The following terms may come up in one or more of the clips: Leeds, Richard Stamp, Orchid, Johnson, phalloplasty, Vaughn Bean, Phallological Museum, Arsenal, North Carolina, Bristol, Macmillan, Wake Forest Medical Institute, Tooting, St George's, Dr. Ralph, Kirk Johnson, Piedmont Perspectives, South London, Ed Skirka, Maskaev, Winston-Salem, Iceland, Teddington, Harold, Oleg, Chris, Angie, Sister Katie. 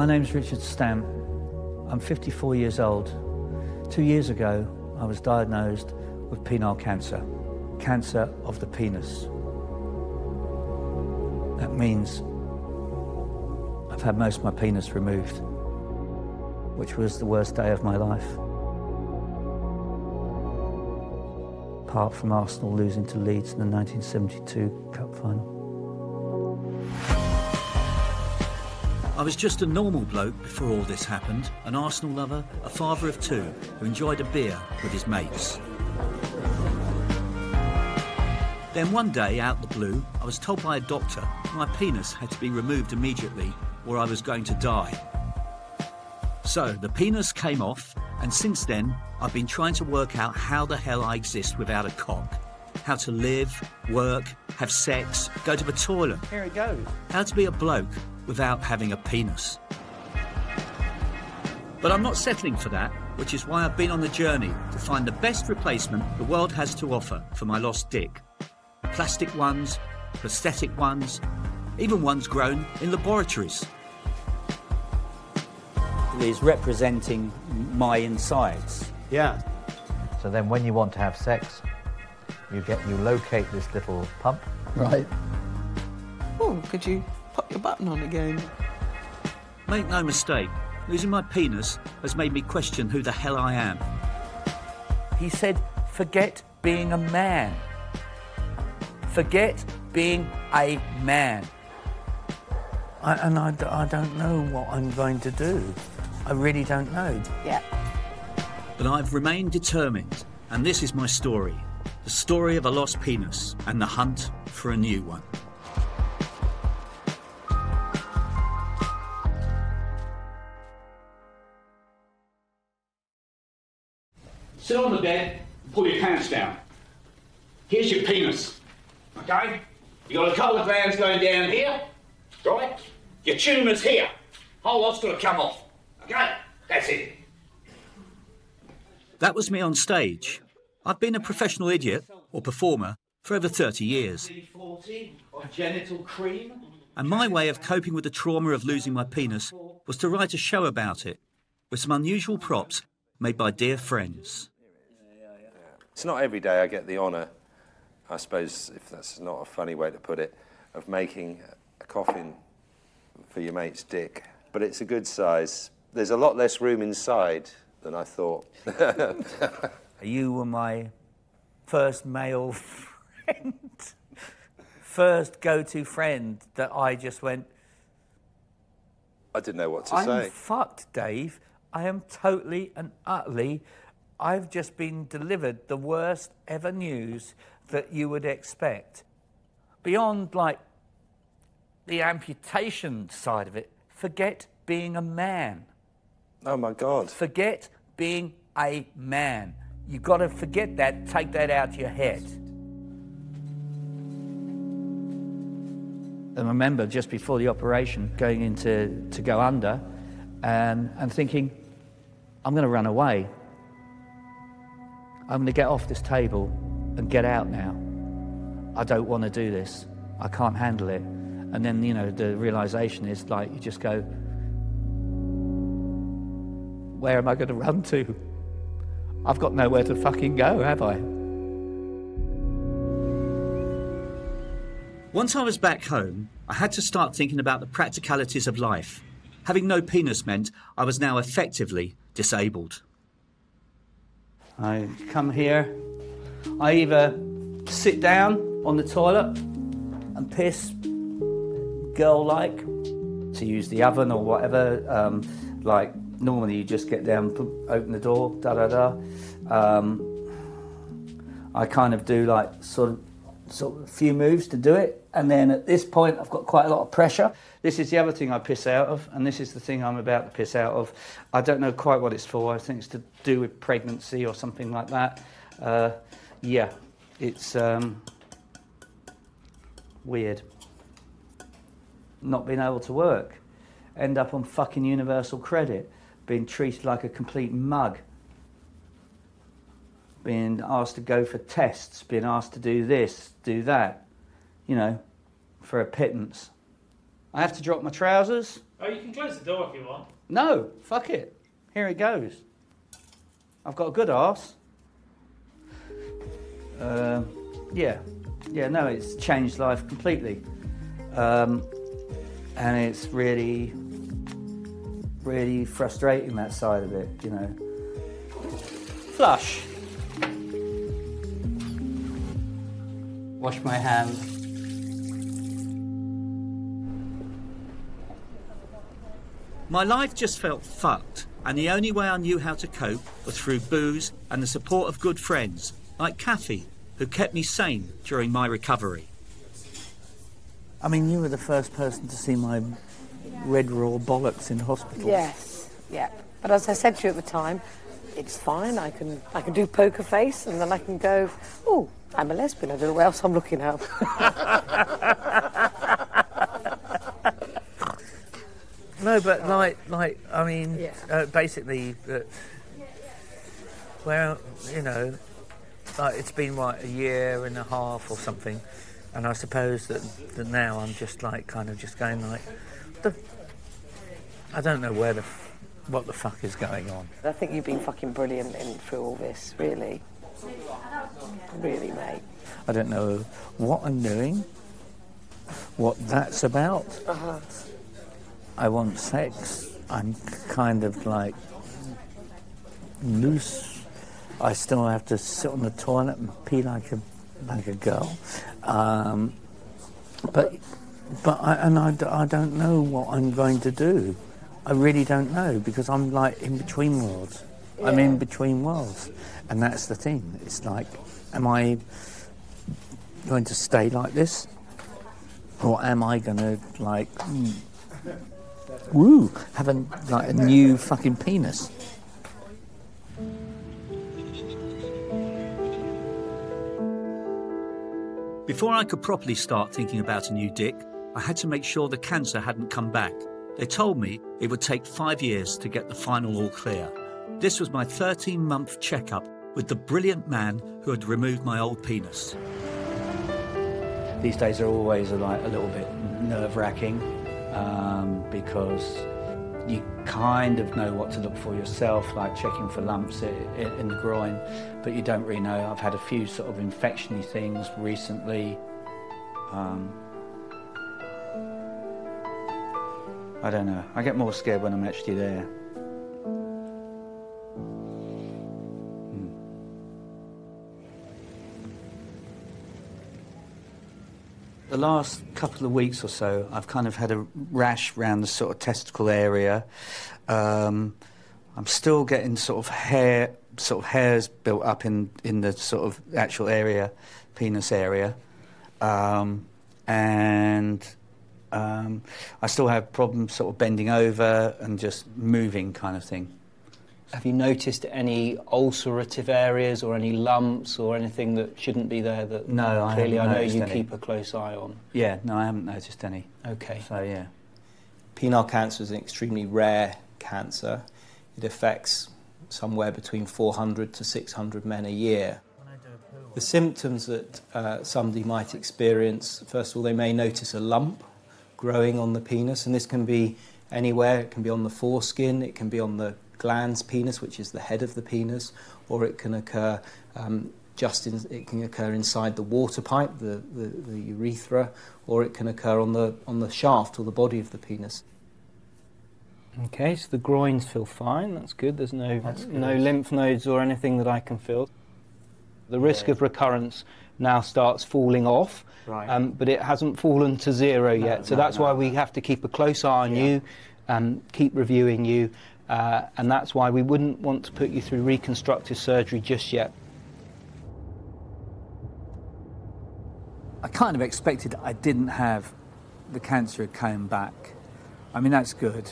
My name's Richard Stamp. I'm 54 years old. 2 years ago, I was diagnosed with penile cancer, cancer of the penis. That means I've had most of my penis removed, which was the worst day of my life. Apart from Arsenal losing to Leeds in the 1972 Cup final. I was just a normal bloke before all this happened, an Arsenal lover, a father of two, who enjoyed a beer with his mates. Then one day, out the blue, I was told by a doctor my penis had to be removed immediately or I was going to die. So the penis came off, and since then I've been trying to work out how the hell I exist without a cock. How to live, work, have sex, go to the toilet. Here it goes. How to be a bloke without having a penis. But I'm not settling for that, which is why I've been on the journey to find the best replacement the world has to offer for my lost dick. Plastic ones, prosthetic ones, even ones grown in laboratories. It's representing my insides. Yeah. So then when you want to have sex, you locate this little pump. Right. Oh, could you pop your button on again? Make no mistake, losing my penis has made me question who the hell I am. He said, forget being a man. Forget being a man. I don't know what I'm going to do. I really don't know. Yeah. But I've remained determined, and this is my story. The story of a lost penis and the hunt for a new one. Sit on the bed and pull your pants down. Here's your penis, okay? You got a couple of glands going down here, right? Your tumour's here. Whole lot's got to come off. Okay, that's it. That was me on stage. I've been a professional idiot, or performer, for over 30 years. And my way of coping with the trauma of losing my penis was to write a show about it, with some unusual props made by dear friends. It's not every day I get the honour, I suppose, if that's not a funny way to put it, of making a coffin for your mate's dick. But it's a good size. There's a lot less room inside than I thought. You were my first male friend, first go-to friend that I just went... I didn't know what to say. I'm fucked, Dave. I am totally and utterly... I've just been delivered the worst ever news that you would expect. Beyond, like, the amputation side of it, forget being a man. Oh, my God. Forget being a man. You've got to forget that, take that out of your head. I remember just before the operation going in to go under and thinking, I'm going to run away. I'm going to get off this table and get out now. I don't want to do this. I can't handle it. And then, you know, the realisation is, like, you just go, where am I going to run to? I've got nowhere to fucking go, have I? Once I was back home, I had to start thinking about the practicalities of life. Having no penis meant I was now effectively disabled. I come here, I either sit down on the toilet and piss, girl-like, to use the oven or whatever, like... Normally you just get down, open the door, da-da-da. I kind of do like sort of a few moves to do it. And then at this point, I've got quite a lot of pressure. This is the other thing I piss out of, and this is the thing I'm about to piss out of. I don't know quite what it's for. I think it's to do with pregnancy or something like that. Yeah, it's weird. Not being able to work. End up on fucking universal credit. Being treated like a complete mug, being asked to go for tests, being asked to do this, do that, you know, for a pittance. I have to drop my trousers. Oh, you can close the door if you want. No, fuck it. Here it goes. I've got a good arse. Yeah, no, it's changed life completely. And it's really, really frustrating, that side of it, you know. Flush. Wash my hands. My life just felt fucked, and the only way I knew how to cope was through booze and the support of good friends, like Kathy, who kept me sane during my recovery. I mean, you were the first person to see my red raw bollocks in hospital. Yes, yeah. But as I said to you at the time, it's fine, I can do poker face, and then I can go, oh, I'm a lesbian, I don't know what else I'm looking at. No, but like, I mean, yeah. Basically, well, you know, like it's been, what, a year and a half or something, and I suppose that now I'm just, like, kind of just going, like, I don't know what the fuck is going on. I think you've been fucking brilliant through all this, really. Really, mate. I don't know what I'm doing, what that's about. Uh-huh. I want sex. I'm kind of like loose. I still have to sit on the toilet and pee like a girl. But I don't know what I'm going to do. I really don't know, because I'm like in between worlds. Yeah. I'm in between worlds, and that's the thing. It's like, am I going to stay like this, or am I going to like? Woo, have a new fucking penis. Before I could properly start thinking about a new dick, I had to make sure the cancer hadn't come back. They told me it would take 5 years to get the final all clear. This was my 13-month checkup with the brilliant man who had removed my old penis. These days are always like a little bit nerve-wracking. Because you kind of know what to look for yourself, like checking for lumps in the groin, but you don't really know. I've had a few sort of infection-y things recently. I don't know. I get more scared when I'm actually there. The last couple of weeks or so, I've kind of had a rash around the sort of testicle area. I'm still getting sort of hairs built up in the sort of actual area, penis area. I still have problems sort of bending over and just moving kind of thing. Have you noticed any ulcerative areas or any lumps or anything that shouldn't be there that clearly I know you keep a close eye on? Yeah, no, I haven't noticed any. Okay. So, yeah. Penile cancer is an extremely rare cancer. It affects somewhere between 400 to 600 men a year. The symptoms that somebody might experience, first of all, they may notice a lump growing on the penis, and this can be anywhere. It can be on the foreskin, it can be on the glans penis, which is the head of the penis, or it can occur it can occur inside the water pipe, the urethra, or it can occur on the shaft or the body of the penis. Okay, so the groins feel fine. That's good. There's no lymph nodes or anything that I can feel. The risk of recurrence now starts falling off, right. But it hasn't fallen to zero yet. So that's why we have to keep a close eye on you, keep reviewing you. And that's why we wouldn't want to put you through reconstructive surgery just yet. I kind of expected I didn't have the cancer came back. I mean, that's good.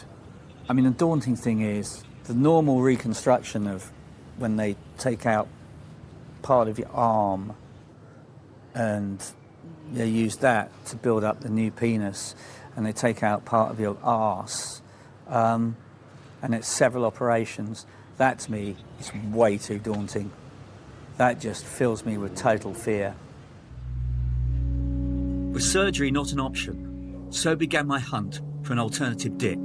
I mean, the daunting thing is the normal reconstruction of when they take out part of your arm and they use that to build up the new penis, and they take out part of your arse. And it's several operations. That, to me, is way too daunting. That just fills me with total fear. With surgery not an option, So began my hunt for an alternative dick.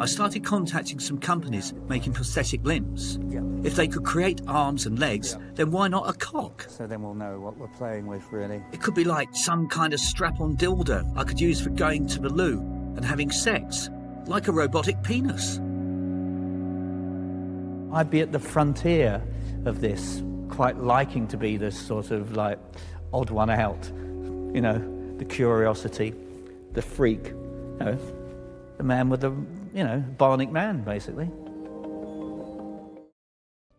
I started contacting some companies making prosthetic limbs. Yep. If they could create arms and legs, yep, then why not a cock? So then we'll know what we're playing with, really. It could be like some kind of strap-on dildo I could use for going to the loo and having sex, like a robotic penis. I'd be at the frontier of this, quite liking to be this sort of, like, odd one out. You know, the curiosity, the freak, you know, the man with the... you know, bionic man, basically.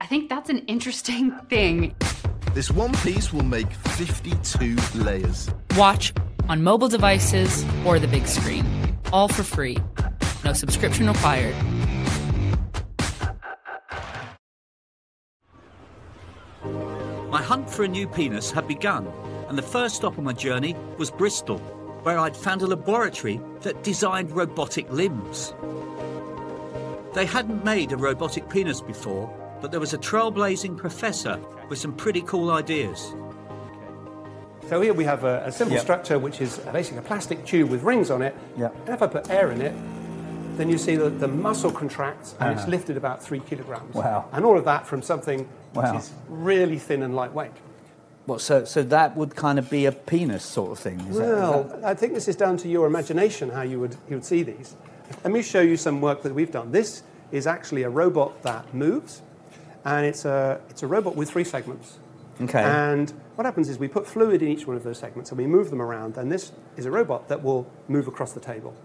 I think that's an interesting thing. This one piece will make 52 layers. Watch on mobile devices or the big screen. All for free. No subscription required. My hunt for a new penis had begun, and the first stop on my journey was Bristol, where I'd found a laboratory that designed robotic limbs. They hadn't made a robotic penis before, but there was a trailblazing professor with some pretty cool ideas. So here we have a simple structure, which is basically a plastic tube with rings on it. Yep. And if I put air in it, then you see that the muscle contracts and it's lifted about 3 kilograms. Wow. And all of that from something which is really thin and lightweight. Well, so that would kind of be a penis sort of thing? Well, I think this is down to your imagination, how you would see these. Let me show you some work that we've done. This is actually a robot that moves, and it's a robot with 3 segments. Okay. And what happens is we put fluid in each one of those segments, and we move them around, and this is a robot that will move across the table.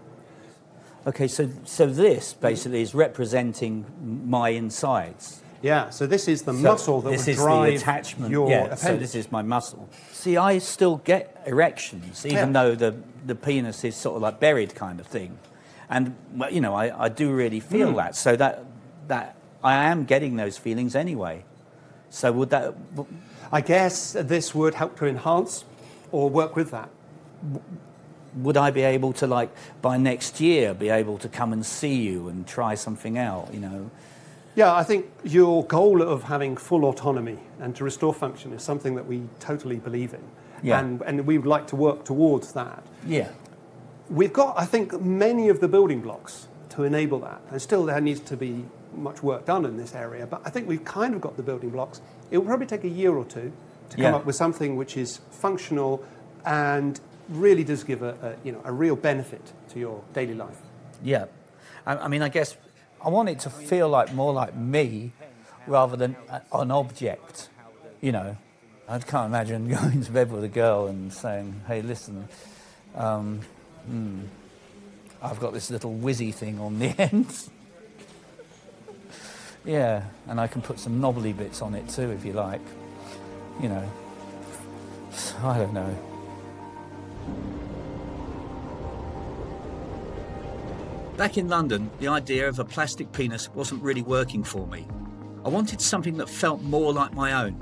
Okay, so this basically is representing my insides. Yeah, so this is the muscle that would drive the attachment. Your appendix. So this is my muscle. See, I still get erections, even though the penis is sort of like buried kind of thing. And, well, you know, I do really feel that. So that I am getting those feelings anyway. So would that... I guess this would help to enhance or work with that. Would I be able to, like, by next year, be able to come and see you and try something out, you know? Yeah, I think your goal of having full autonomy and to restore function is something that we totally believe in. Yeah. And we would like to work towards that. Yeah. We've got, I think, many of the building blocks to enable that. And still there needs to be much work done in this area, but I think we've kind of got the building blocks. It will probably take a year or two to come up with something which is functional and really does give a real benefit to your daily life. Yeah. I mean, I guess... I want it to feel like more like me rather than an object, you know. I can't imagine going to bed with a girl and saying, hey, listen, I've got this little whizzy thing on the end. Yeah, and I can put some knobbly bits on it too, if you like. You know, I don't know. Back in London, the idea of a plastic penis wasn't really working for me. I wanted something that felt more like my own,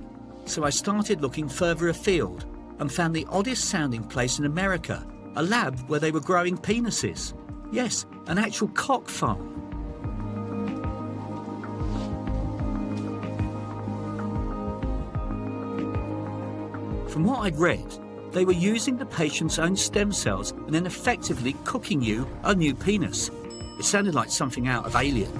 so I started looking further afield and found the oddest sounding place in America, a lab where they were growing penises. Yes, an actual cock farm. From what I'd read, they were using the patient's own stem cells and then effectively cooking you a new penis. It sounded like something out of Alien.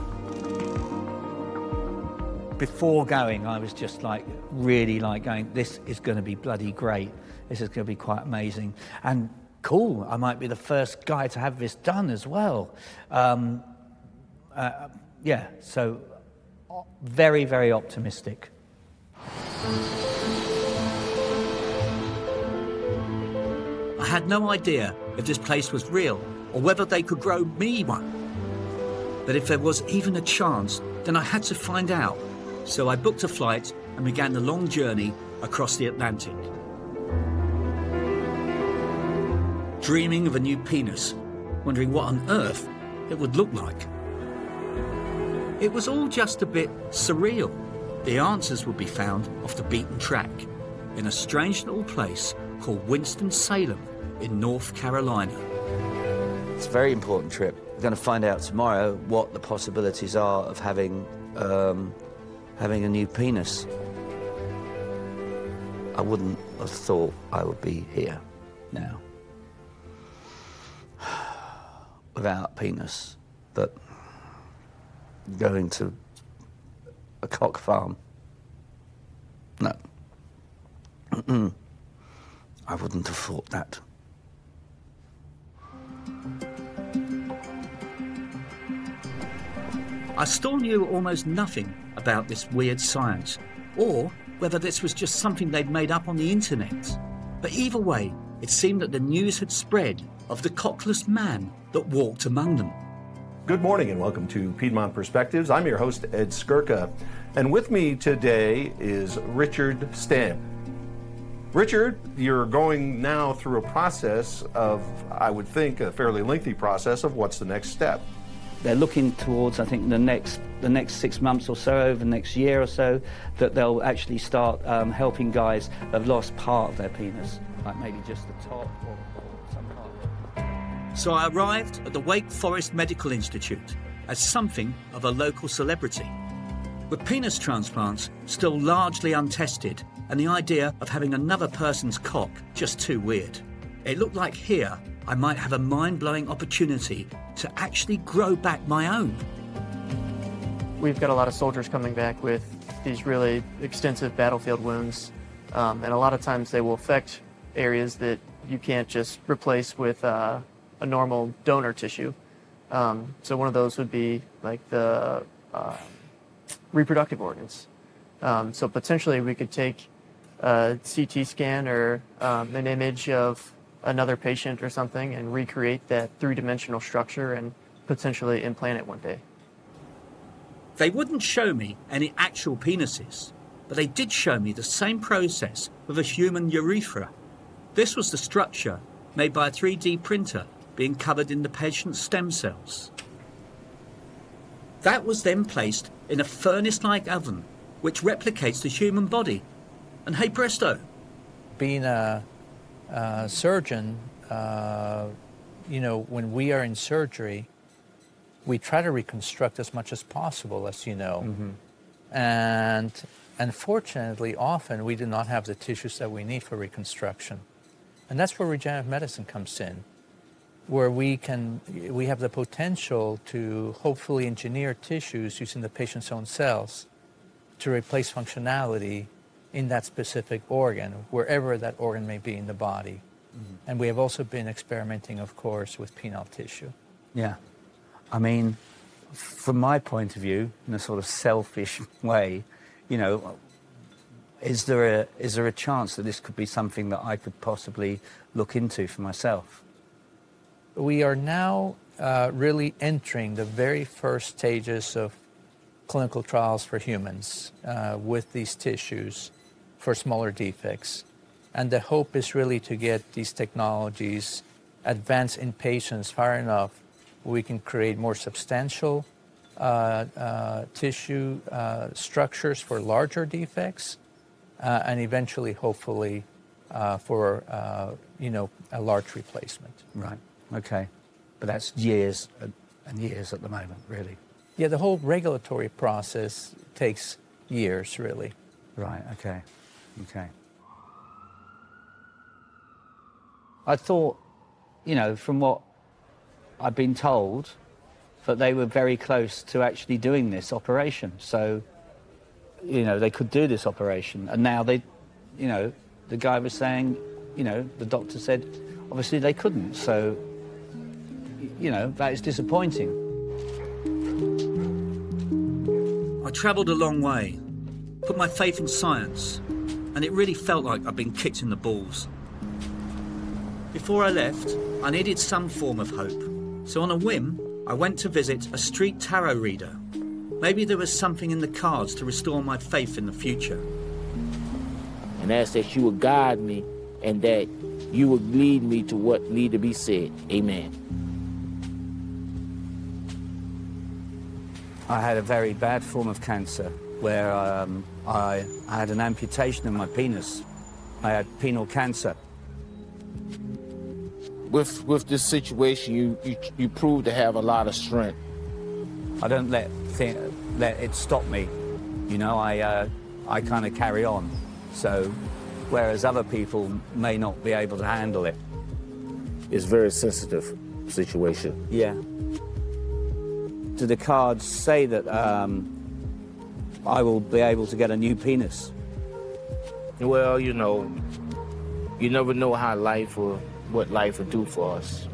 Before going, I was just like, really like going, this is going to be bloody great. This is going to be quite amazing. And cool, I might be the first guy to have this done as well. Yeah, so very, very optimistic. I had no idea if this place was real or whether they could grow me one. But if there was even a chance, then I had to find out. So I booked a flight and began the long journey across the Atlantic. Dreaming of a new penis, wondering what on earth it would look like. It was all just a bit surreal. The answers would be found off the beaten track in a strange little place called Winston-Salem in North Carolina. It's a very important trip. We're going to find out tomorrow what the possibilities are of having having a new penis. I wouldn't have thought I would be here now. without a penis that going to a cock farm. No. I wouldn't have thought that. I still knew almost nothing about this weird science, or whether this was just something they'd made up on the internet. But either way, it seemed that the news had spread of the cockless man that walked among them. Good morning and welcome to Piedmont Perspectives. I'm your host, Ed Skirka, and with me today is Richard Stamp. Richard, you're going now through a process of, I would think, a fairly lengthy process of what's the next step. They're looking towards, I think, the next 6 months or so, over the next year or so, that they'll actually start helping guys that have lost part of their penis, like maybe just the top or some part of it. So I arrived at the Wake Forest Medical Institute as something of a local celebrity. With penis transplants still largely untested and the idea of having another person's cock just too weird, it looked like here I might have a mind-blowing opportunity to actually grow back my own. We've got a lot of soldiers coming back with these really extensive battlefield wounds, and a lot of times they will affect areas that you can't just replace with a normal donor tissue. So one of those would be like the reproductive organs. So potentially we could take a CT scan or an image of another patient or something and recreate that three-dimensional structure and potentially implant it one day. They wouldn't show me any actual penises, but they did show me the same process with a human urethra. This was the structure made by a 3D printer being covered in the patient's stem cells. That was then placed in a furnace-like oven, which replicates the human body. And hey presto! Being a surgeon, you know, when we are in surgery, we try to reconstruct as much as possible, as you know. Mm-hmm. And unfortunately, often we do not have the tissues that we need for reconstruction. And that's where regenerative medicine comes in, where we have the potential to hopefully engineer tissues using the patient's own cells to replace functionality in that specific organ, wherever that organ may be in the body. Mm-hmm. And we have also been experimenting, of course, with penile tissue. Yeah. I mean, from my point of view, in a sort of selfish way, you know, is there a chance that this could be something that I could possibly look into for myself? We are now really entering the very first stages of clinical trials for humans with these tissues for smaller defects. And the hope is really to get these technologies advanced in patients far enough we can create more substantial tissue structures for larger defects and eventually, hopefully, for, you know, a large replacement. Right. Okay, but that's years and years at the moment, really. Yeah, the whole regulatory process takes years, really. Right, okay, okay. I thought, you know, from what I've been told, that they were very close to actually doing this operation. So, you know, they could do this operation. And now they, you know, the guy was saying, you know, the doctor said, obviously they couldn't, so... You know, that is disappointing. I travelled a long way, put my faith in science, and it really felt like I'd been kicked in the balls. Before I left, I needed some form of hope. So on a whim, I went to visit a street tarot reader. Maybe there was something in the cards to restore my faith in the future. And asked that you would guide me and that you would lead me to what need to be said. Amen. I had a very bad form of cancer where I had an amputation of my penis. I had penile cancer. With this situation, you proved to have a lot of strength. I don't let it stop me. You know, I kind of carry on. So, whereas other people may not be able to handle it. It's very sensitive. situation. Yeah. Do the cards say that I will be able to get a new penis? Well, you know, you never know how life or what life will do for us.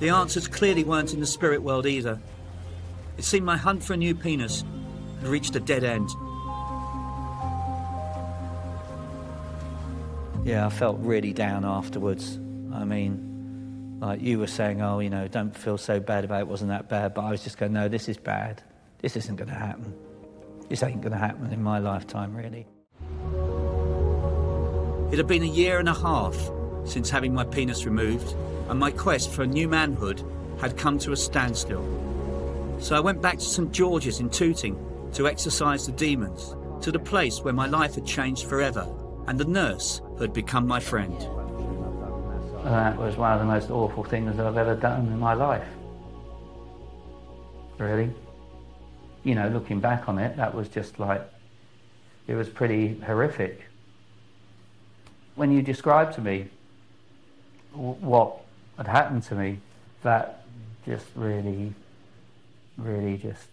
The answers clearly weren't in the spirit world either. It seemed my hunt for a new penis had reached a dead end. Yeah, I felt really down afterwards. I mean, like you were saying, oh, you know, don't feel so bad about it, wasn't that bad, but I was just going, no, this is bad. This isn't going to happen. This ain't going to happen in my lifetime, really. It had been a year and a half since having my penis removed, and my quest for a new manhood had come to a standstill. So I went back to St George's in Tooting to exorcise the demons, to the place where my life had changed forever, and the nurse had become my friend. That was one of the most awful things that I've ever done in my life, really. You know, looking back on it, that was just like, it was pretty horrific. When you described to me what had happened to me, that just really just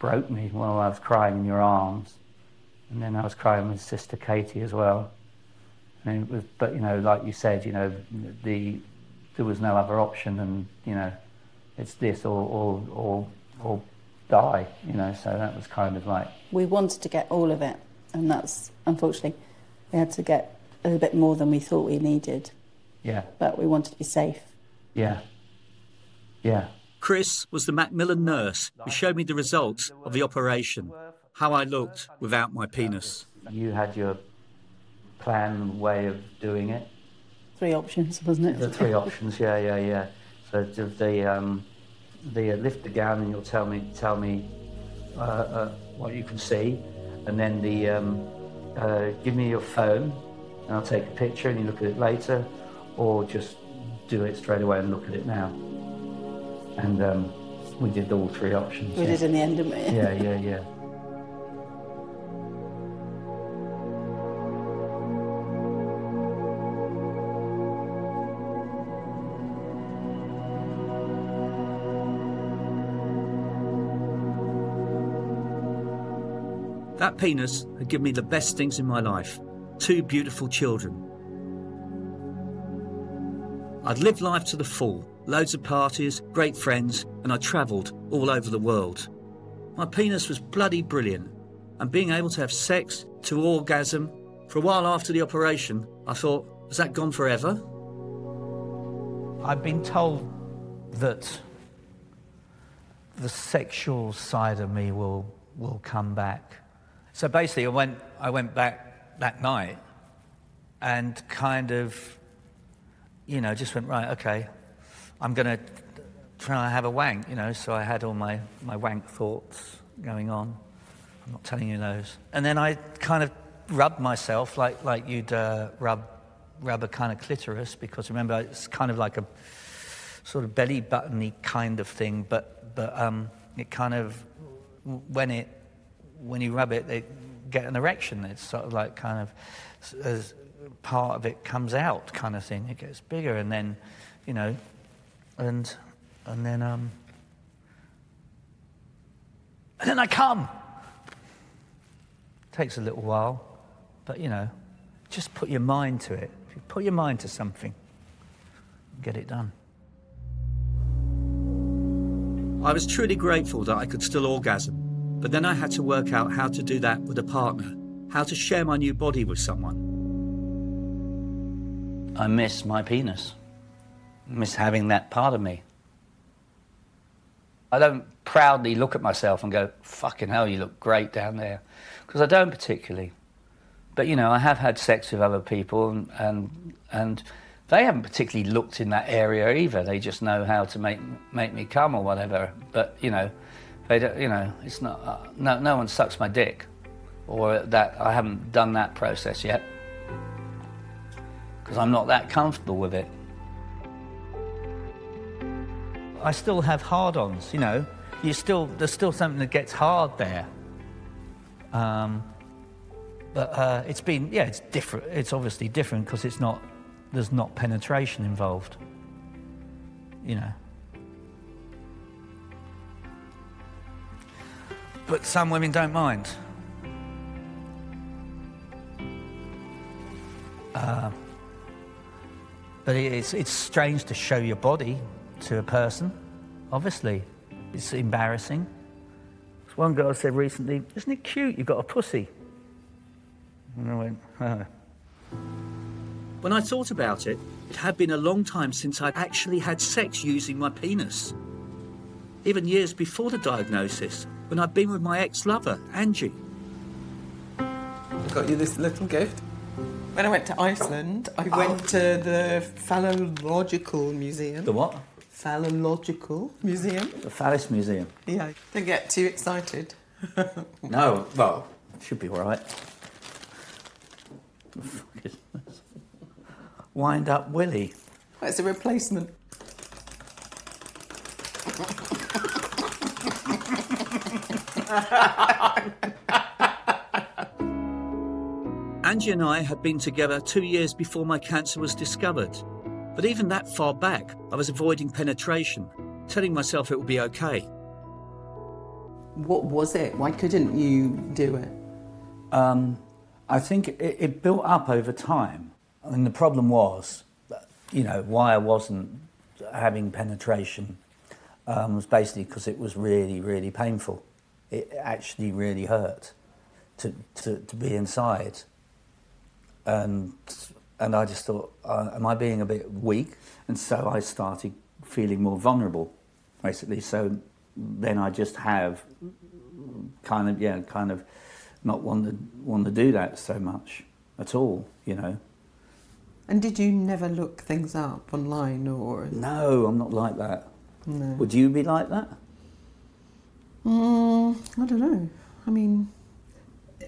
broke me. Well, I was crying in your arms, and then I was crying with Sister Katie as well. And it was, but you know, like you said, you know, there was no other option, and you know, it's this or die. You know, so that was kind of like, we wanted to get all of it, and that's unfortunately we had to get a little bit more than we thought we needed. Yeah. But we wanted to be safe. Yeah. Yeah. Chris was the Macmillan nurse who showed me the results of the operation, how I looked without my penis. You had your planned way of doing it. Three options, wasn't it? The three options, yeah. So the lift the gown and you'll tell me what you can see, and then the give me your phone and I'll take a picture and you look at it later, or just do it straight away and look at it now. And we did all three options. We did in the end, didn't we? Yeah. That penis had given me the best things in my life, two beautiful children. I'd lived life to the full. Loads of parties, great friends, and I travelled all over the world. My penis was bloody brilliant, and being able to have sex, to orgasm. For a while after the operation, I thought, was that gone forever? I've been told that the sexual side of me will come back. So basically, I went back that night and kind of, you know, just went, right, okay, I'm going to try and have a wank, you know, so I had all my wank thoughts going on. I'm not telling you those. And then I kind of rubbed myself like you'd rub a kind of clitoris, because remember, it's kind of like a sort of belly buttony kind of thing, but it kind of, when you rub it, they get an erection. It's sort of like kind of, as part of it comes out kind of thing. It gets bigger, and then, you know, and then I come. Takes a little while, but you know, just put your mind to it. If you put your mind to something, get it done. I was truly grateful that I could still orgasm, but then I had to work out how to do that with a partner, how to share my new body with someone. I miss my penis. Miss having that part of me. I don't proudly look at myself and go, fucking hell, you look great down there, because I don't particularly. But, you know, I have had sex with other people, and they haven't particularly looked in that area either. They just know how to make me come or whatever. But, you know, they don't, you know, it's not... no one sucks my dick, or that I haven't done that process yet, because I'm not that comfortable with it. I still have hard-ons, you know. There's still something that gets hard there. But it's been, yeah, it's different. It's obviously different because it's not, there's not penetration involved, you know. But some women don't mind. But it's strange to show your body to a person, obviously. It's embarrassing. As one girl said recently, isn't it cute you've got a pussy? And I went, oh. When I thought about it, it had been a long time since I'd actually had sex using my penis. Even years before the diagnosis, when I'd been with my ex-lover, Angie. Got you this little gift. When I went to Iceland, I went to the Phallological Museum. The what? Phallological Museum. The Phallus Museum. Yeah, don't get too excited. No, well, it should be all right. Wind up Willy. Well, it's a replacement. Angie and I had been together 2 years before my cancer was discovered. But even that far back, I was avoiding penetration, telling myself it would be okay. What was it? Why couldn't you do it? I think it built up over time. I mean, the problem was, you know, why I wasn't having penetration was basically because it was really, really painful. It actually really hurt to be inside. And I just thought, am I being a bit weak? And so I started feeling more vulnerable, basically. So then I just have kind of, yeah, kind of not want to do that so much at all, you know. And did you never look things up online or...? No, I'm not like that. No. Would you be like that? I don't know. I mean...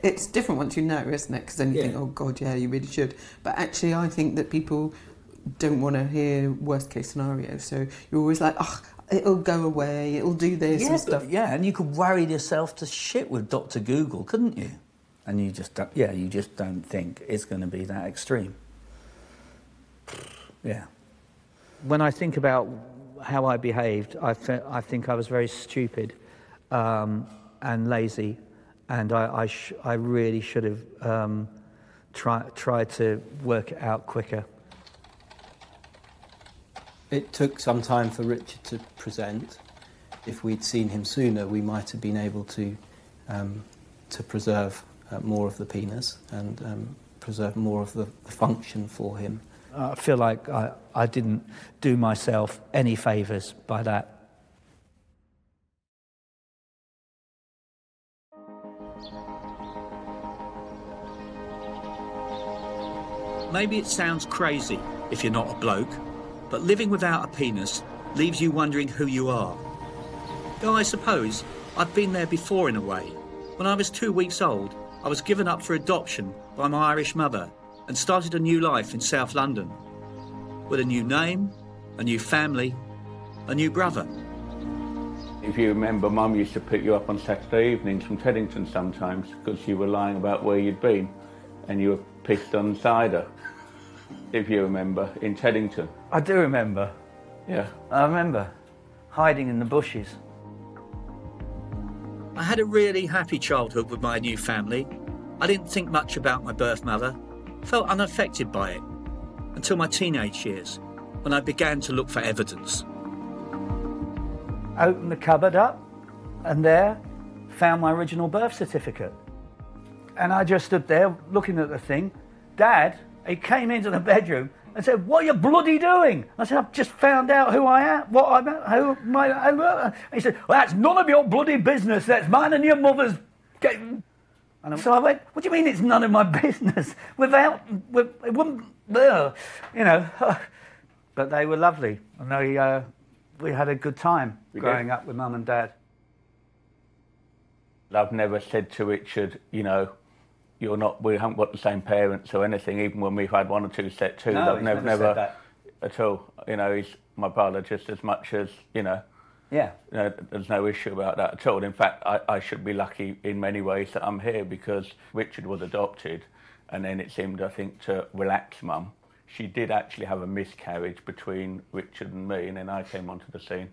It's different once you know, isn't it? Because then you think, oh, God, yeah, you really should. But actually, I think that people don't want to hear worst-case scenario. So you're always like, oh, it'll go away, it'll do this and stuff. Yeah, and you could worry yourself to shit with Dr. Google, couldn't you? And you just don't, yeah, you just don't think it's going to be that extreme. Yeah. When I think about how I behaved, I think I was very stupid and lazy. And I really should have tried to work it out quicker. It took some time for Richard to present. If we'd seen him sooner, we might have been able to preserve more of the penis and preserve more of the function for him. I feel like I didn't do myself any favours by that. Maybe it sounds crazy if you're not a bloke, but living without a penis leaves you wondering who you are. Though I suppose I've been there before in a way. When I was 2 weeks old, I was given up for adoption by my Irish mother and started a new life in South London. With a new name, a new family, a new brother. If you remember, Mum used to pick you up on Saturday evenings from Teddington sometimes because you were lying about where you'd been and you were pissed on cider, if you remember, in Teddington. I do remember. Yeah. I remember hiding in the bushes. I had a really happy childhood with my new family. I didn't think much about my birth mother, felt unaffected by it, until my teenage years, when I began to look for evidence. Opened the cupboard up, and there, found my original birth certificate. And I just stood there looking at the thing. Dad, he came into the bedroom and said, "What are you bloody doing?" I said, "I've just found out who I am, what I'm at, who my..." He said, "Well, that's none of your bloody business. That's mine and your mother's." And so I went, "What do you mean it's none of my business?" It wouldn't, you know. But they were lovely. And we had a good time growing up with Mum and Dad. I've never said to Richard, you know, "You're not, we haven't got the same parents" or anything, even when we've had one or two set twos. No, I've never said that at all. You know, he's my brother just as much as, you know. Yeah. You know, there's no issue about that at all. In fact, I should be lucky in many ways that I'm here, because Richard was adopted and then it seemed, I think, to relax Mum. She did actually have a miscarriage between Richard and me, and then I came onto the scene.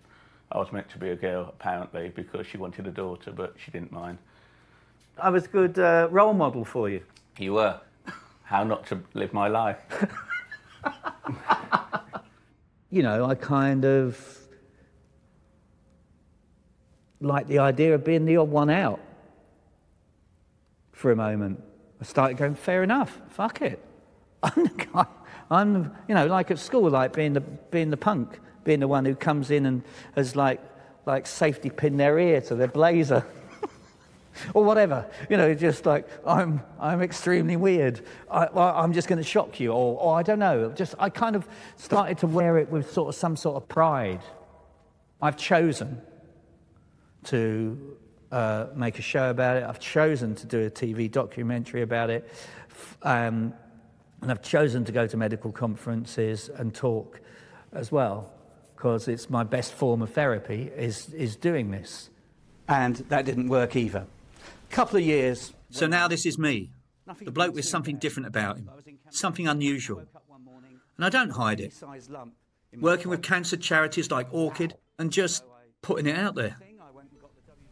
I was meant to be a girl, apparently, because she wanted a daughter, but she didn't mind. I was a good role model for you. You were. How not to live my life. You know, I kind of like the idea of being the odd one out for a moment. I started going, fair enough, fuck it. I'm, you know, like at school, like being the punk, being the one who comes in and has like safety pin their ear to their blazer. Or whatever, you know, just like, I'm extremely weird. I'm just going to shock you, or I don't know. Just, I kind of started to wear it with sort of some sort of pride. I've chosen to make a show about it. I've chosen to do a TV documentary about it. And I've chosen to go to medical conferences and talk as well, because it's my best form of therapy is doing this. And that didn't work either. Couple of years. So now this is me, the bloke with something different about him, something unusual. And I don't hide it. Working with cancer charities like Orchid and just putting it out there.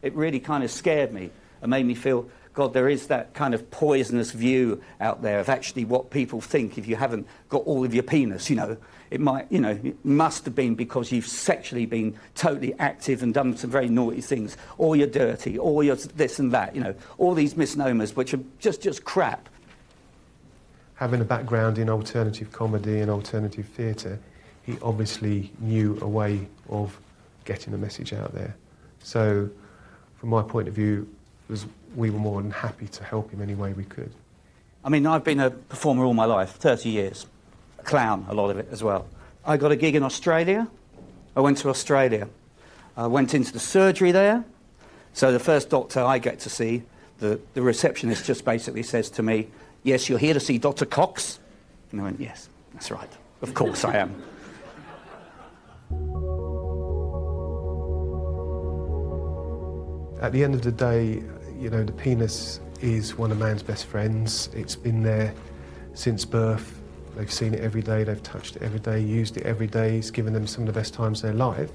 It really kind of scared me and made me feel, God, there is that kind of poisonous view out there of actually what people think if you haven't got all of your penis, you know. It might, you know, it must have been because you've sexually been totally active and done some very naughty things, or you're dirty, or you're this and that, you know, all these misnomers which are just crap. Having a background in alternative comedy and alternative theatre, he obviously knew a way of getting the message out there. So, from my point of view, we were more than happy to help him any way we could. I mean, I've been a performer all my life, 30 years. A clown, a lot of it as well. I got a gig in Australia. I went to Australia. I went into the surgery there. So the first doctor I get to see, the receptionist just basically says to me, yes, you're here to see Dr. Cox? And I went, yes, that's right. Of course I am. At the end of the day, you know, the penis is one of man's best friends. It's been there since birth. They've seen it every day, they've touched it every day, used it every day. It's given them some of the best times of their life.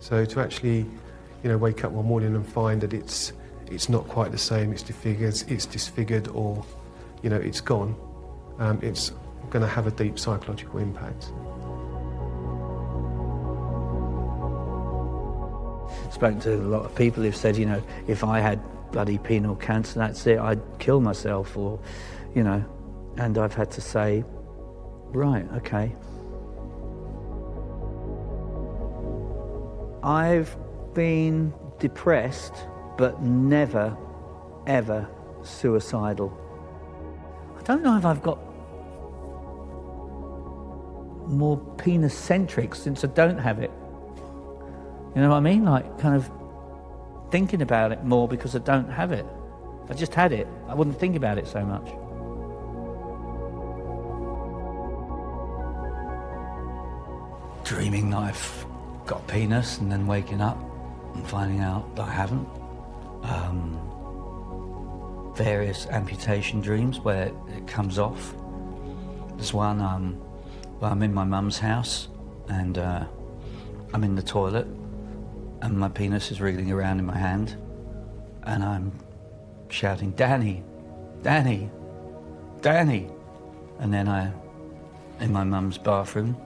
So to actually, you know, wake up one morning and find that it's not quite the same, it's disfigured, or, you know, it's gone, it's going to have a deep psychological impact. I've spoken to a lot of people who've said, you know, if I had bloody penile cancer, that's it, I'd kill myself, or, you know, and I've had to say, right, okay. I've been depressed, but never, ever suicidal. I don't know if I've got more penis-centric since I don't have it. You know what I mean? Like, kind of thinking about it more because I don't have it. If I just had it, I wouldn't think about it so much. Dreaming that I've got a penis and then waking up and finding out that I haven't. Various amputation dreams where it comes off. There's one where I'm in my mum's house and I'm in the toilet and my penis is wriggling around in my hand and I'm shouting, Danny, Danny, Danny. And then in my mum's bathroom,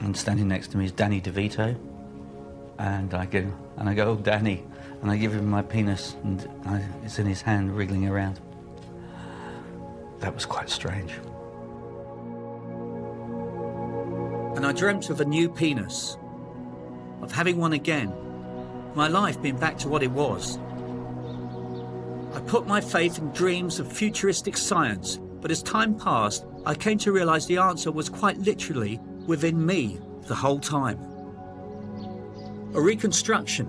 and standing next to me is Danny DeVito, and I go, oh, Danny, and I give him my penis, and it's in his hand, wriggling around. That was quite strange. And I dreamt of a new penis, of having one again, my life being back to what it was. I put my faith in dreams of futuristic science, but as time passed, I came to realise the answer was quite literally within me the whole time. A reconstruction,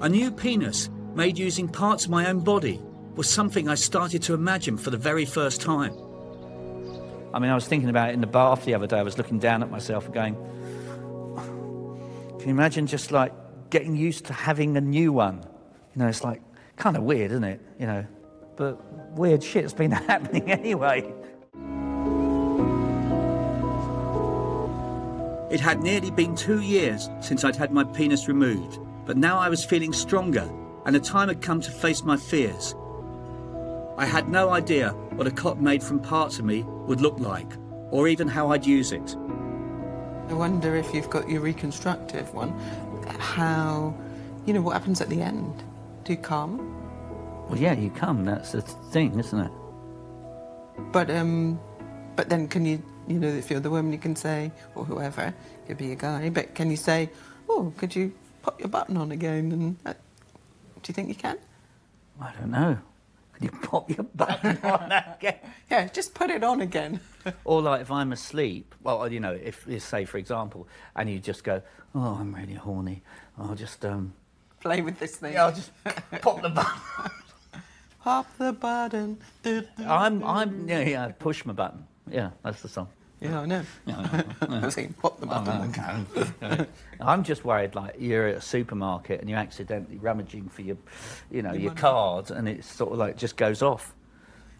a new penis made using parts of my own body, was something I started to imagine for the very first time. I mean, I was thinking about it in the bath the other day. I was looking down at myself and going, can you imagine just like getting used to having a new one. You know, it's like kind of weird, isn't it? You know, but weird shit's been happening anyway. It had nearly been 2 years since I'd had my penis removed, but now I was feeling stronger, and the time had come to face my fears. I had no idea what a cock made from parts of me would look like, or even how I'd use it. I wonder if you've got your reconstructive one, how, you know, what happens at the end? Do you come? Well, yeah, you come, that's the thing, isn't it? But then can you, you know, if you're the woman, you can say, or whoever, it could be a guy, but can you say, oh, could you pop your button on again? And do you think you can? I don't know. Could you pop your button on again? Yeah, just put it on again. Or like if I'm asleep, well, you know, if say for example, and you just go, oh, I'm really horny. I'll just play with this thing. Yeah, I'll just pop the button. Pop the button. Yeah, push my button. Yeah, that's the song. Yeah, I know. Yeah. I was thinking, pop the button. Okay. I'm just worried, like, you're at a supermarket and you're accidentally rummaging for your, you know, your card, and it sort of, like, just goes off.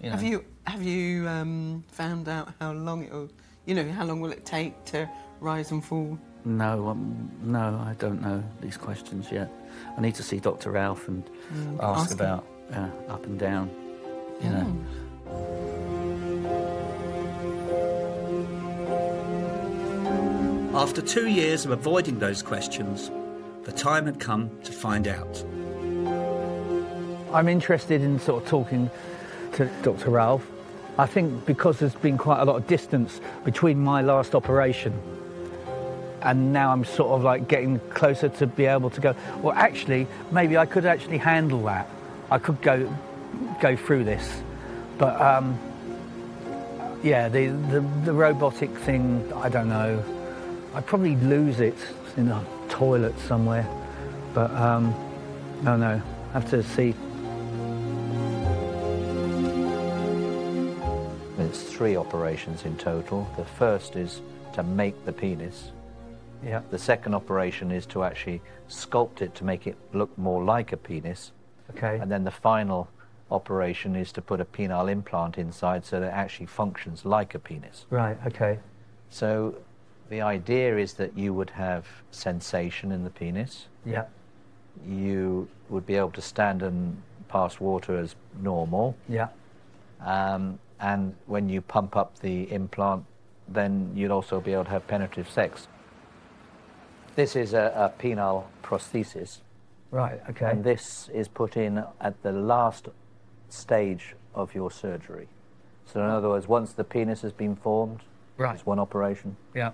You know? Have you found out how long it'll, you know, how long will it take to rise and fall? No, no, I don't know these questions yet. I need to see Dr. Ralph and ask about up and down, you know. After 2 years of avoiding those questions, the time had come to find out. I'm interested in sort of talking to Dr. Ralph. I think because there's been quite a lot of distance between my last operation and now I'm sort of like getting closer to be able to go, well, actually, maybe I could actually handle that. I could go through this, but yeah, the robotic thing, I don't know. I'd probably lose it in a toilet somewhere, but no, no, I have to see. There's 3 operations in total. The first is to make the penis. Yeah. The second operation is to actually sculpt it to make it look more like a penis. Okay. And then the final operation is to put a penile implant inside so that it actually functions like a penis. Right, okay. So the idea is that you would have sensation in the penis. Yeah. You would be able to stand and pass water as normal. Yeah. And when you pump up the implant, then you'd also be able to have penetrative sex. This is a penile prosthesis. Right, okay. And this is put in at the last stage of your surgery. So in other words, once the penis has been formed, right. It's one operation. Yeah.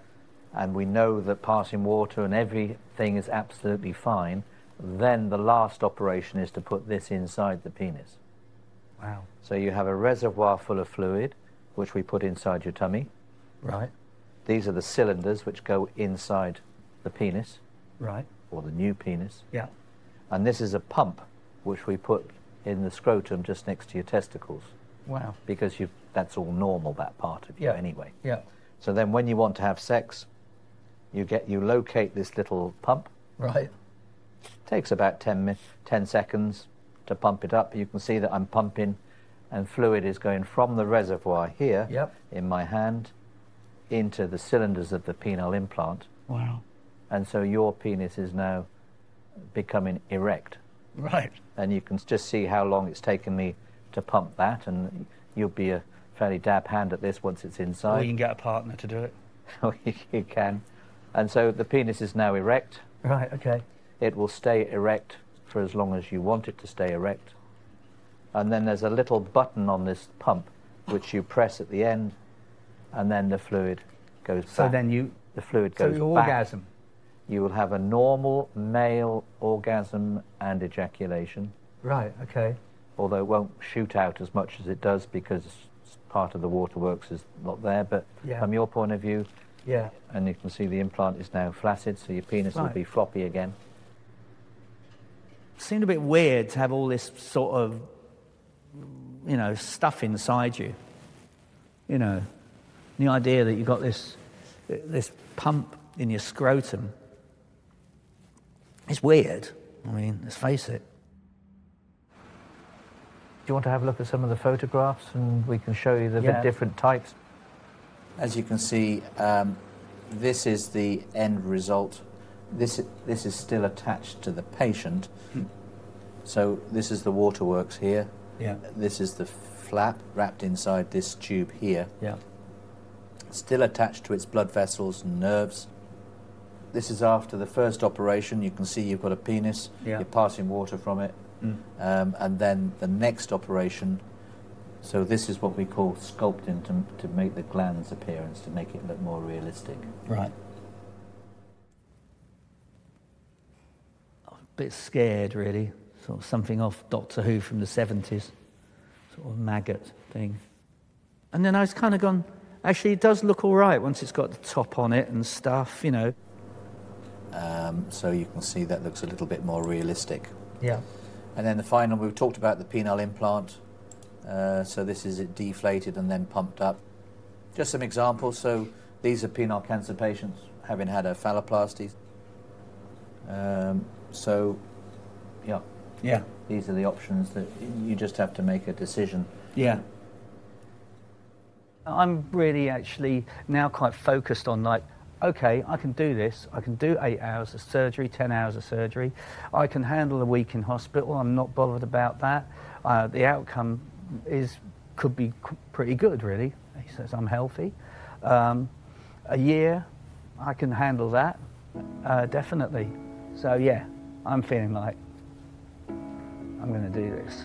And we know that passing water and everything is absolutely fine, then the last operation is to put this inside the penis. Wow. So you have a reservoir full of fluid, which we put inside your tummy. Right. These are the cylinders which go inside the penis. Right. Or the new penis. Yeah. And this is a pump, which we put in the scrotum just next to your testicles. Wow. Because that's all normal, that part of you, yeah. Anyway. Yeah. So then when you want to have sex, you locate this little pump. Right. It takes about 10 seconds to pump it up. You can see that I'm pumping and fluid is going from the reservoir here, yep, in my hand into the cylinders of the penile implant. Wow. And so your penis is now becoming erect. Right. And you can just see how long it's taken me to pump that, and you'll be a fairly dab hand at this once it's inside. Or you can get a partner to do it. Oh, you can. And so the penis is now erect. Right, okay. It will stay erect for as long as you want it to stay erect. And then there's a little button on this pump which you press at the end, and then the fluid goes back. So then the fluid goes back. So you orgasm. You will have a normal male orgasm and ejaculation. Right, okay. Although it won't shoot out as much as it does because part of the waterworks is not there, but yeah, from your point of view, yeah, and you can see the implant is now flaccid, so your penis, right, will be floppy again. It seemed a bit weird to have all this sort of, you know, stuff inside you. You know, the idea that you've got this pump in your scrotum It's weird. I mean, let's face it. Do you want to have a look at some of the photographs and we can show you the different types? As you can see, this is the end result. This is still attached to the patient. So this is the waterworks here. Yeah. This is the flap wrapped inside this tube here. Yeah. Still attached to its blood vessels and nerves. This is after the first operation. You can see you've got a penis. Yeah. You're passing water from it. And then the next operation. So this is what we call sculpting to make the gland's appearance, to make it look more realistic. Right. I was a bit scared, really. Sort of something off Doctor Who from the 70s. Sort of maggot thing. And then I was kind of gone, actually, it does look all right once it's got the top on it and stuff, you know. So you can see that looks a little bit more realistic. Yeah. And then the final, we've talked about the penile implant. So this is it deflated and then pumped up. Just some examples. So these are penile cancer patients having had a phalloplasty. Yeah. These are the options that you just have to make a decision. Yeah. I'm really actually now quite focused on, like, okay, I can do this. I can do 8 hours of surgery, 10 hours of surgery. I can handle a week in hospital. I'm not bothered about that. The outcome could be pretty good, really. He says I'm healthy. A year, I can handle that, definitely. So yeah, I'm feeling like I'm going to do this.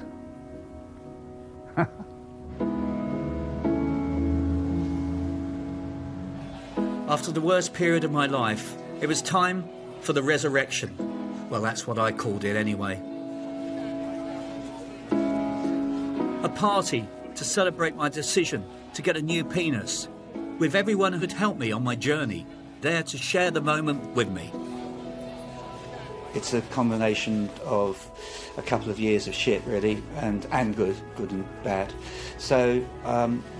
After the worst period of my life, it was time for the resurrection. Well, that's what I called it anyway. A party to celebrate my decision to get a new penis, with everyone who'd helped me on my journey there to share the moment with me. It's a combination of a couple of years of shit, really, and good and bad. So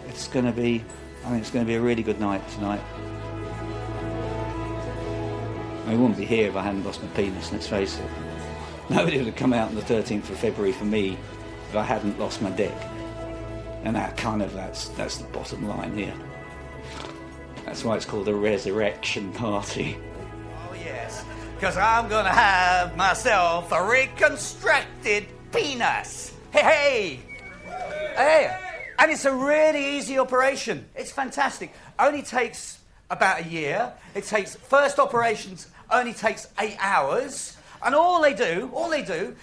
it's going to be, I think it's going to be a really good night tonight. I wouldn't be here if I hadn't lost my penis, let's face it. Nobody would have come out on the 13th of February for me if I hadn't lost my dick. And that kind of, that's the bottom line here. That's why it's called a resurrection party. Oh yes, because I'm going to have myself a reconstructed penis. Hey, hey! Hey! And it's a really easy operation. It's fantastic. Only takes about a year. It takes, first operations only takes 8 hours. And all they do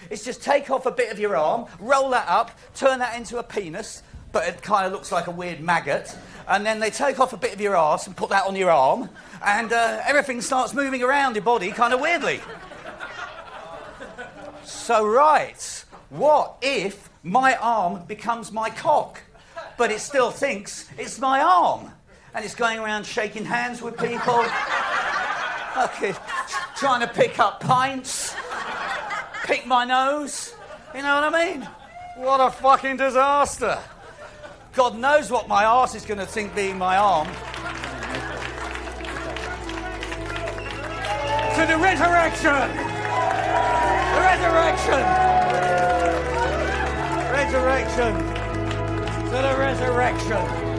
is just take off a bit of your arm, roll that up, turn that into a penis, but it kind of looks like a weird maggot. And then they take off a bit of your arse and put that on your arm, and everything starts moving around your body kind of weirdly. So, right, what if my arm becomes my cock, but it still thinks it's my arm? And it's going around shaking hands with people. Okay, trying to pick up pints, pick my nose, you know what I mean? What a fucking disaster. God knows what my arse is going to think being my arm. To the resurrection! The resurrection! Resurrection! To the resurrection!